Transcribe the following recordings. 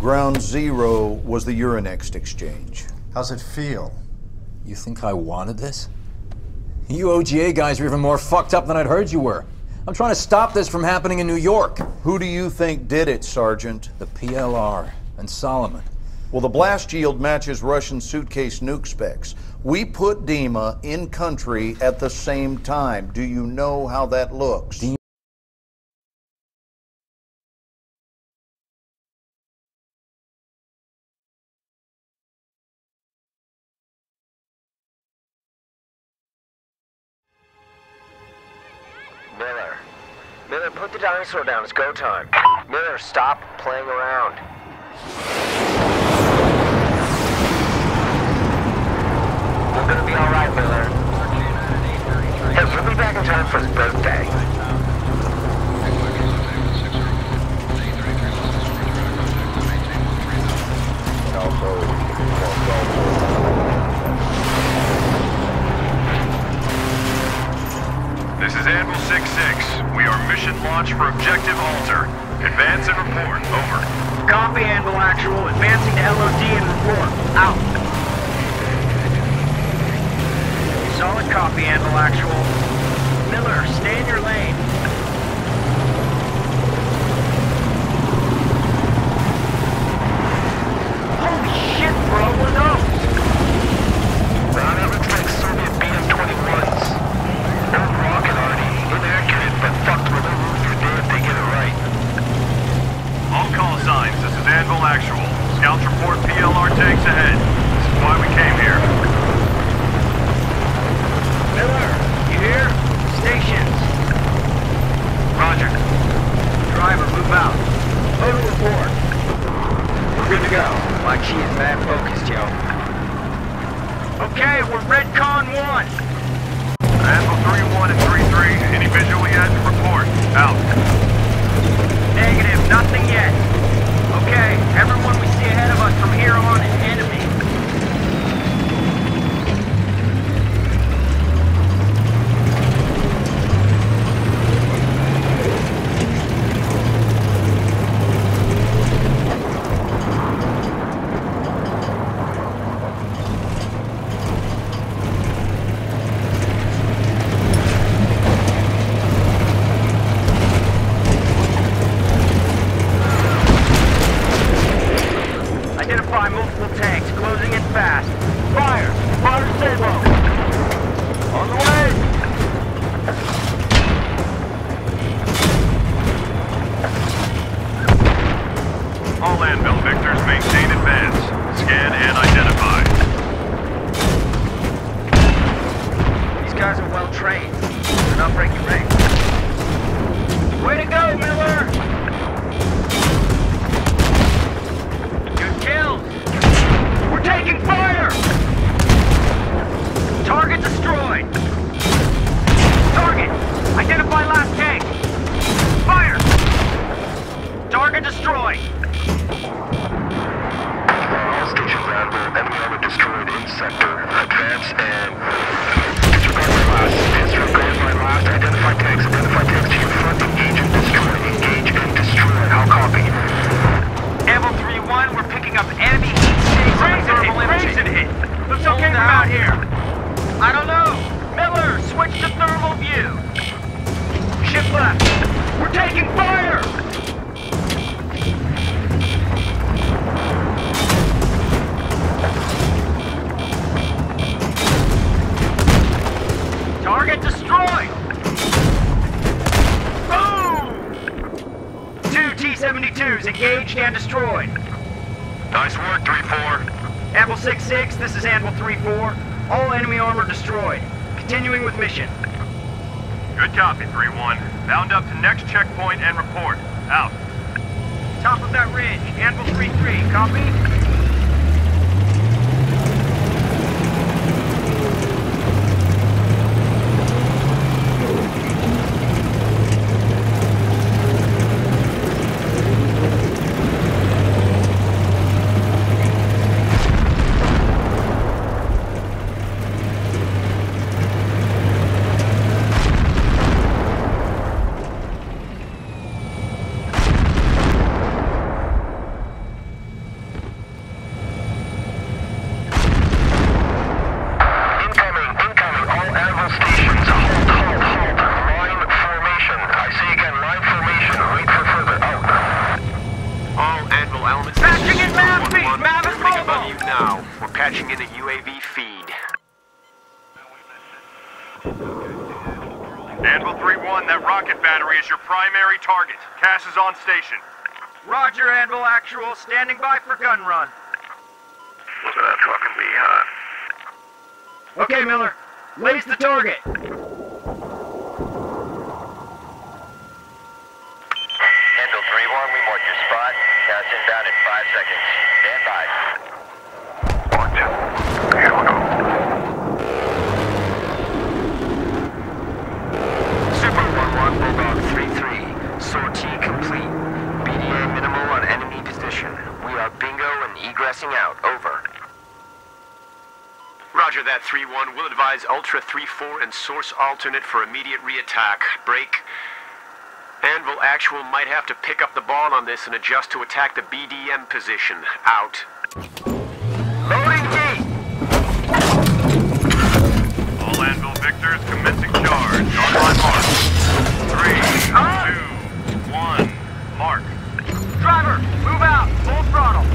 Ground zero was the Euronext exchange. How's it feel? You think I wanted this? You OGA guys are even more fucked up than I'd heard you were. I'm trying to stop this from happening in New York. Who do you think did it, Sergeant? The PLR and Solomon. Well, the blast yield matches Russian suitcase nuke specs. We put Dima in country at the same time. Do you know how that looks? Miller, put the dinosaur down. It's go time. Miller, stop playing around. We're gonna be all right, Miller. Hey, we'll be back in time for his birthday. This is Anvil 6-6. We are mission launch for objective Alter. Advance and report. Over. Copy, Anvil Actual. Advancing to LOD and report. Out. Solid copy, Anvil Actual. Miller, stay in your lane. Holy shit, bro. What up? Round out looks like Soviet BM-21s. But fucked with the rules for damn if they get it right. All call signs, this is Anvil Actual. Scouts report PLR tanks ahead. This is why we came here. Miller, you hear? Stations. Roger. Driver, move out. Total report. We're good to go. My key is mad focused, yo. Okay, we're Redcon 1. Anvil 3-1 and 3-3, any visual yet? Report. Out. Negative, nothing yet. Okay, everyone we see ahead of us from here on is enemy. Anvil 3-1, that rocket battery is your primary target. Cass is on station. Roger, Anvil Actual, standing by for gun run. Look at that fucking behind. Okay, Miller. Lace the target. Anvil 3-1, we marked your spot. Cass inbound in 5 seconds. Stand by. Egressing out. Over. Roger that, 3-1. We'll advise Ultra 3-4 and source alternate for immediate re-attack. Break. Anvil Actual might have to pick up the ball on this and adjust to attack the BDM position. Out. Loading gate! All Anvil Victors commencing charge. Online mark. 3, 2, 1, mark. Driver, move out. Full throttle.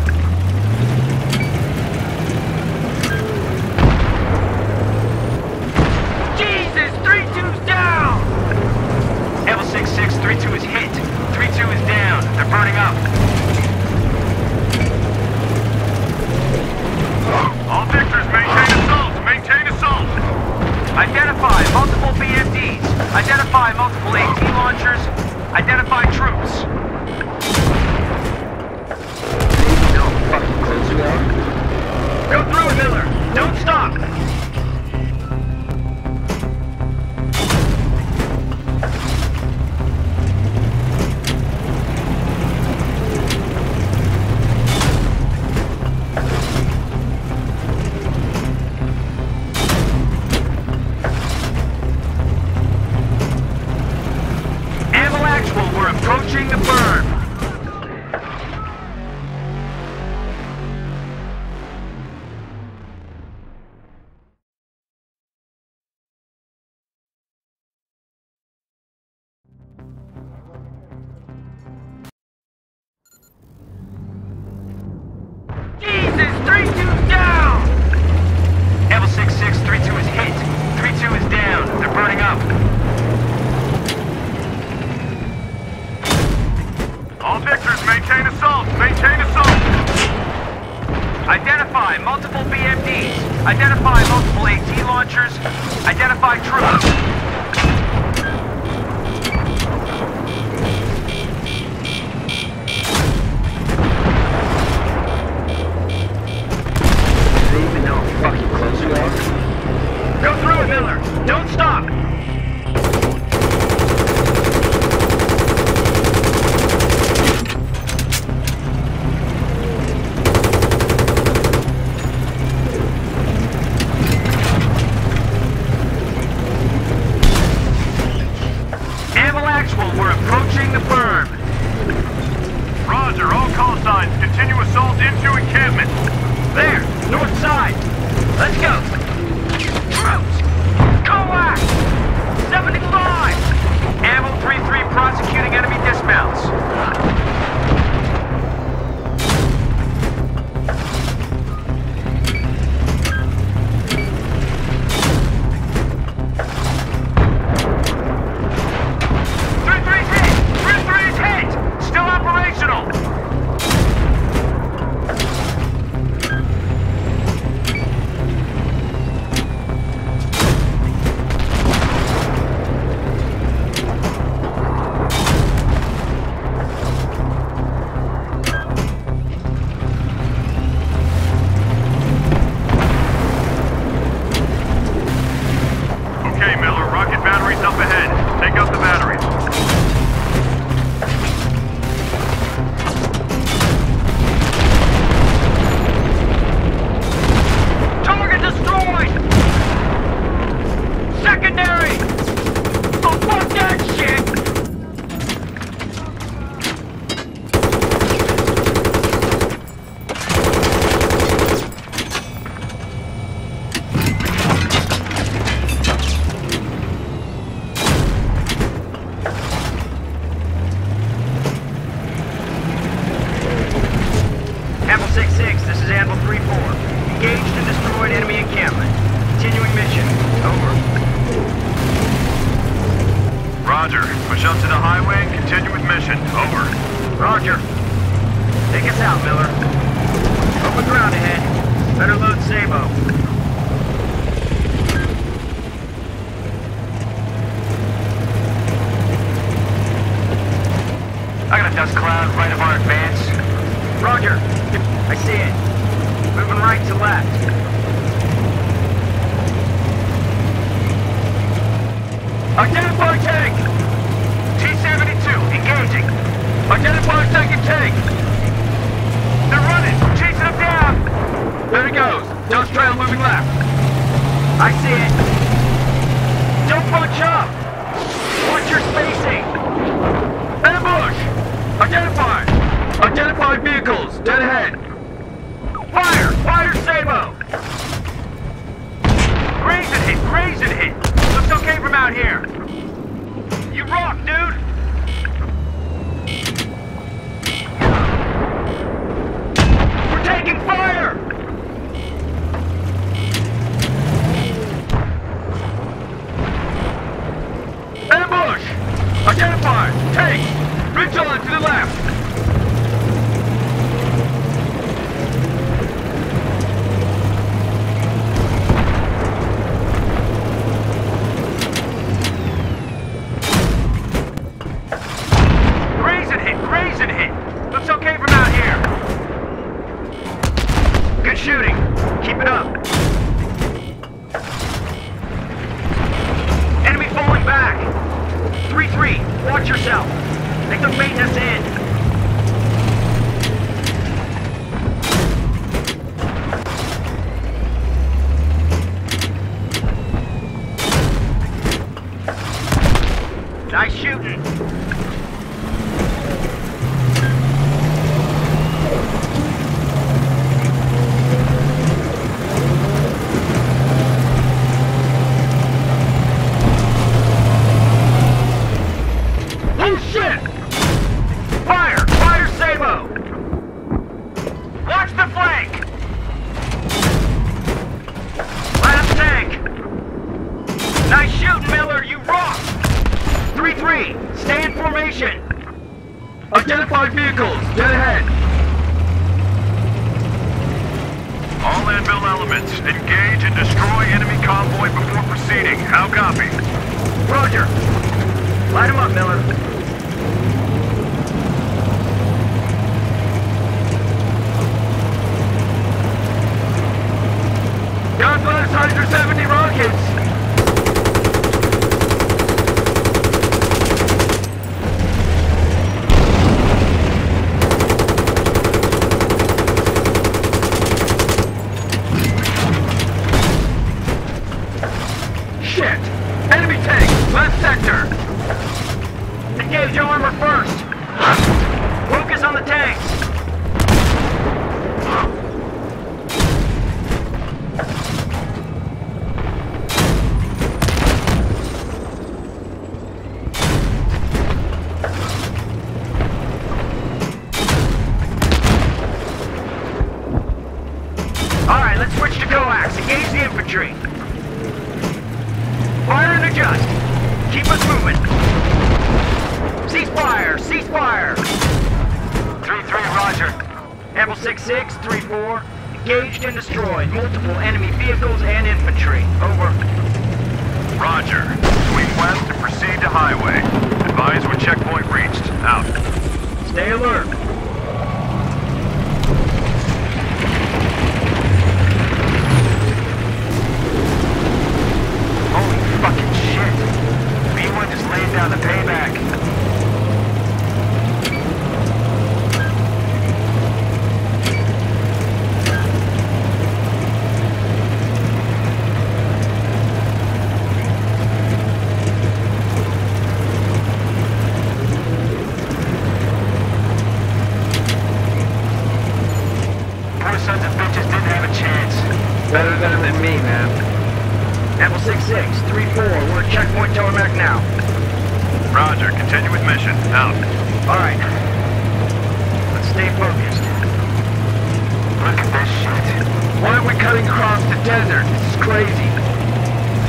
Roger. Push up to the highway and continue with mission. Over. Roger. Take us out, Miller. Open ground ahead. Better load Sabo. I got a dust cloud right of our advance. Roger. I see it. Moving right to left. Identify tank! T-72, engaging. Identify second tank. They're running, chasing them down. There he goes. Dust trail moving left. I see it. Don't bunch up. Watch your spacing. Ambush! Identify. Identify vehicles, dead ahead. Fire! Fire Sabo! Graze and hit, graze and hit. Looks okay from out here. You rock, dude! We're taking fire! Ambush! Identify! Take! Ridge on to the left! Crazy.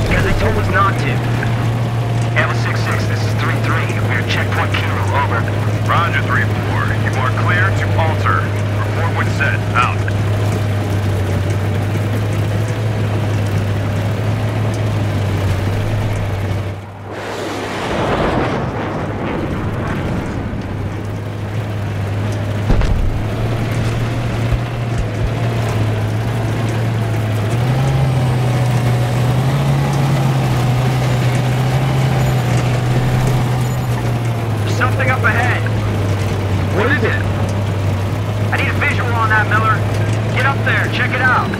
Because they told us not to. Anvil 6-6, this is 3-3. something up ahead. What is it? I need a visual on that, Miller. Get up there, check it out.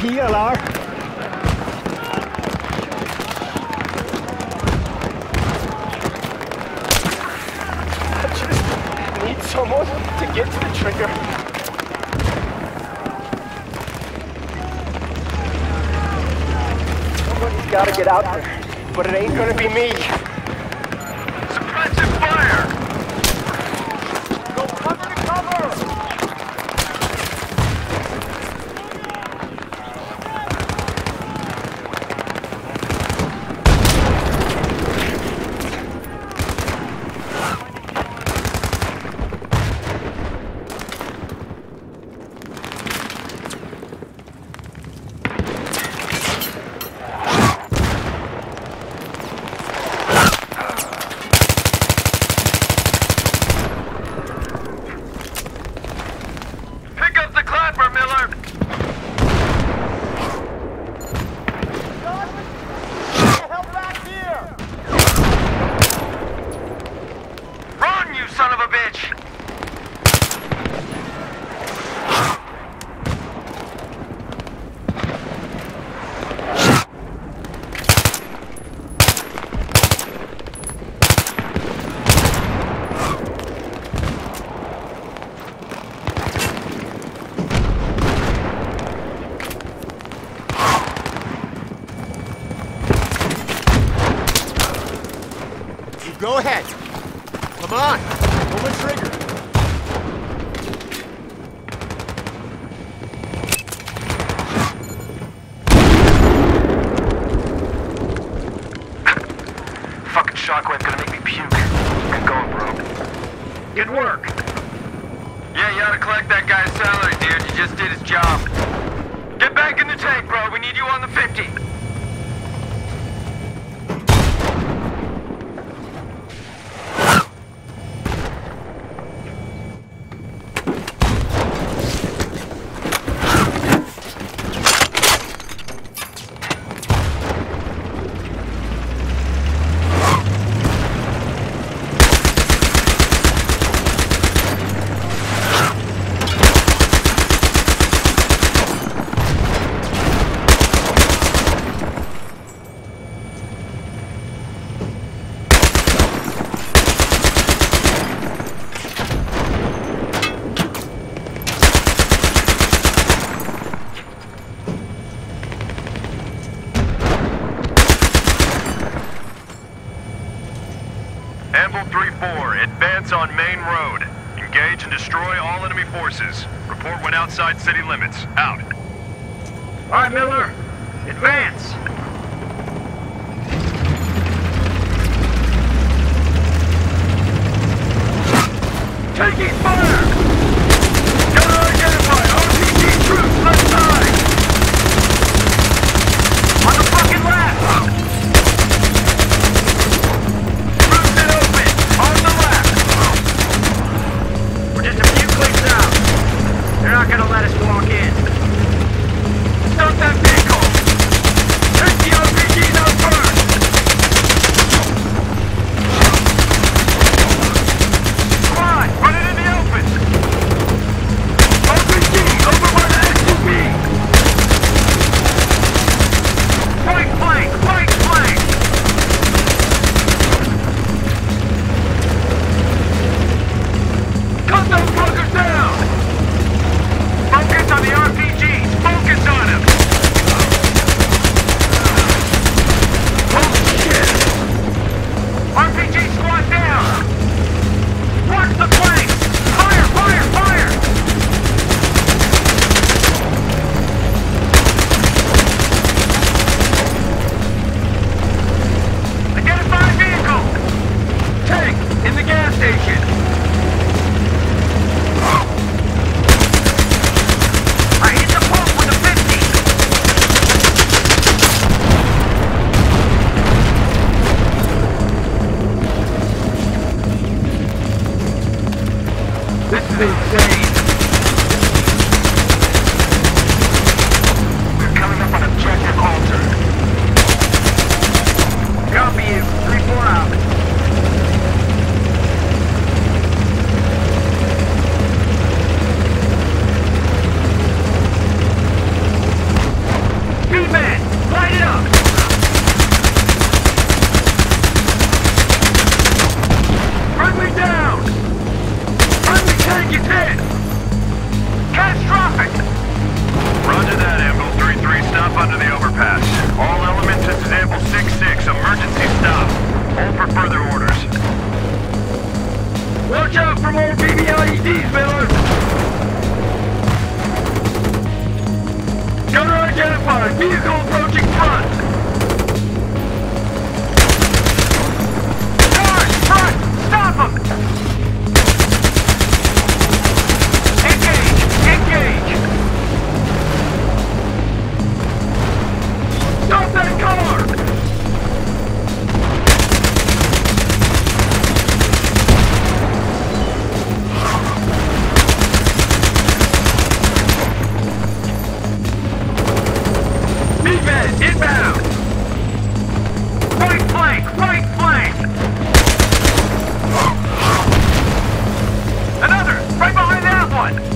PLR. I just need someone to get to the trigger. Somebody's gotta get out there, but it ain't gonna be me. Suppressive fire! Go cover to cover! Go ahead. Come on. Pull the trigger. Fucking shockwave's gonna make me puke. Good going, bro. Good work. Yeah, you ought to collect that guy's salary, dude. You just did his job. Get back in the tank, bro. We need you on the 50. Anvil 3-4, advance on main road. Engage and destroy all enemy forces. Report when outside city limits. Out. All right, Miller. Advance. Taking fire! Gotta identify RPD troops left side! On the fucking left! They're not gonna let us walk in. Stop that vehicle! Take the RPGs out first! Come on, run it in the open! RPG over by the SUV! Right flank! Right flank! Cut those fuckers down! Focus on the RPGs! Focus on them! Keys, Miller! Gunner identified! Vehicle approaching front! Charge! Front! Stop him! Engage! Engage! Stop that car! Inbound! Right flank! Right flank! Another! Right behind that one!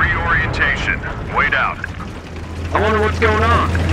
Reorientation. Wait out. I wonder what's going on.